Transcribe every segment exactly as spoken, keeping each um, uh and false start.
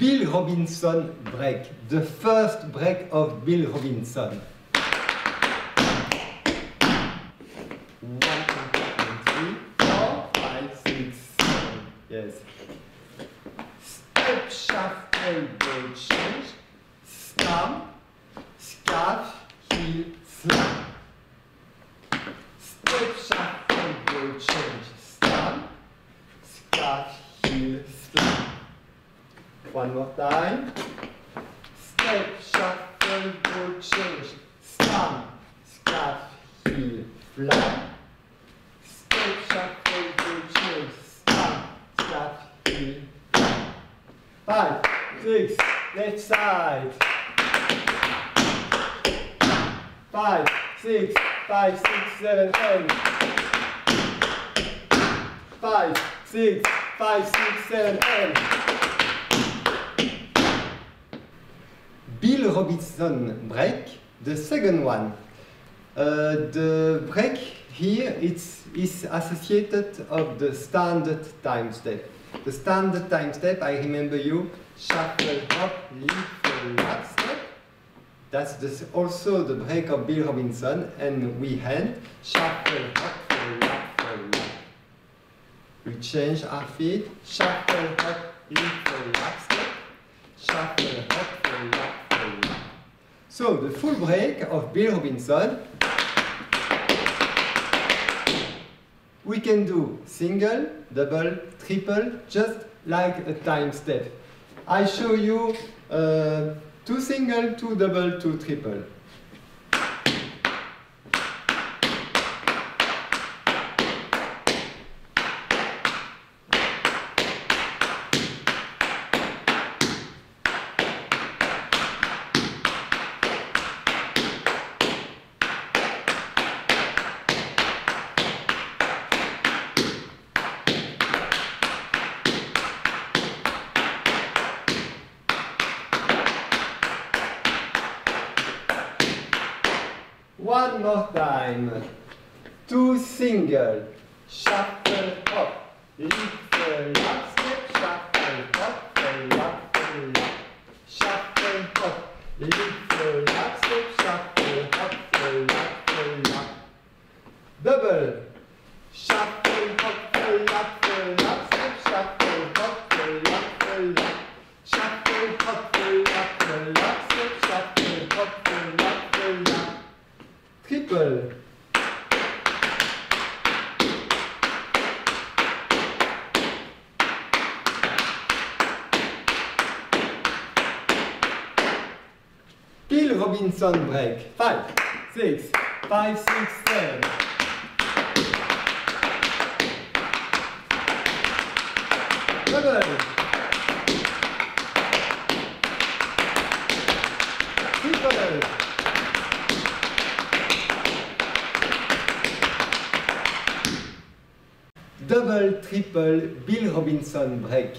Bill Robinson Break, the first break of Bill Robinson. One, two, three, four, five, six, seven. Yes. Step, shaft, elbow, change, stamp, scarf, heel, slam. Step, shaft, elbow, change, stamp, scarf, heel, slam. One more time. Step, shaft, elbow, change, stamp, scarf, heel, fly. Step, shaft, elbow, change, stamp, scarf, heel. Five, six, left side. Five, six, five, six, seven, eight. Five, six, five, six, seven, eight. Bill Robinson break, the second one. Uh, the break here it's, is associated of the standard time step. The standard time step, I remember you, shuffle, hop, leap, lap step. That's the, also the break of Bill Robinson, and we hand, shuffle, hop, lap, lap. We change our feet, shuffle, hop, leap, lap step, shuffle, hop, lap. So, the full break of Bill Robinson, we can do single, double, triple, just like a time step. I show you uh, two single, two double, two triple. One more time. Two single. Shuffle up. Little lap step. Shuffle up. Lap, lap. Shuffle up. Little lap step. Shuffle up. Lap, lap. Double. Shuffle up. Lap, lap step. Shuffle up. Lap, lap. Shuffle up. Lap, lap step. Shuffle up. Lap, lap. Triple. Bill Robinson break. Five, six, five, six, seven. Double. Triple. Double, triple, Bill Robinson break.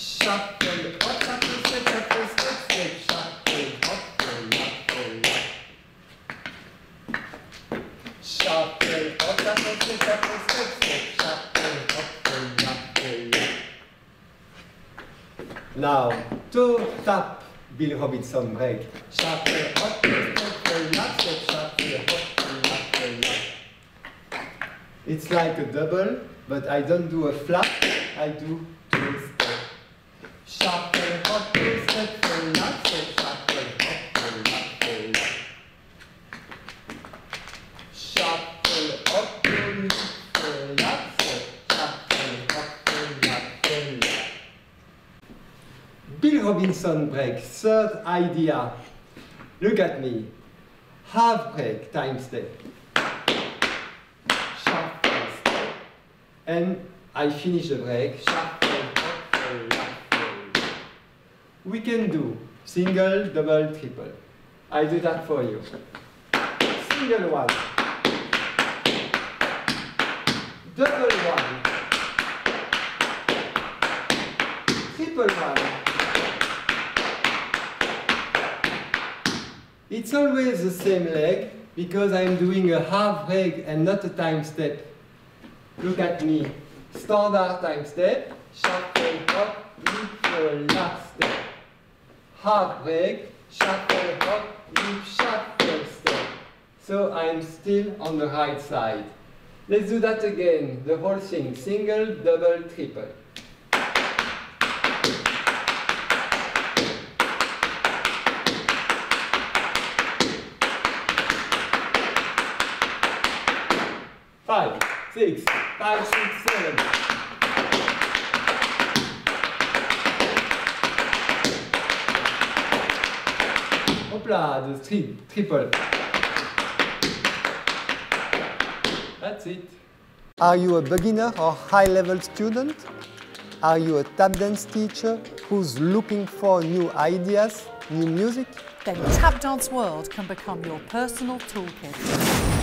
Shuffle, hop, shuffle, step, shuffle, step, step, shuffle, hop, hop, hop. Shuffle, hop, shuffle, step, shuffle, step, step, shuffle, hop, hop, hop. Now, two tap Bill Robinson break. Shuffle, hop, step. It's like a double, but I don't do a flap, I do two steps. Shuffle, hop, two step, flap, step, shuffle, hop, flap, flap. Shuffle, hop, two flap, step, shuffle, hop, flap, flap. Bill Robinson break, third idea. Look at me. Half break, time step, shuffle step, and I finish the break, shuffle, shuffle, shuffle. We can do single, double, triple. I do that for you. Single one, double one, triple one. It's always the same leg, because I'm doing a half break and not a time step. Look at me. Standard time step, shuffle hop, leap for last step. Half break, shuffle hop, leap, shuffle step. So I'm still on the right side. Let's do that again, the whole thing, single, double, triple. Five, six, five, six, seven. Hopla, the tri triple. That's it. Are you a beginner or high-level student? Are you a tap dance teacher who's looking for new ideas, new music? Then Tap Dance World can become your personal toolkit.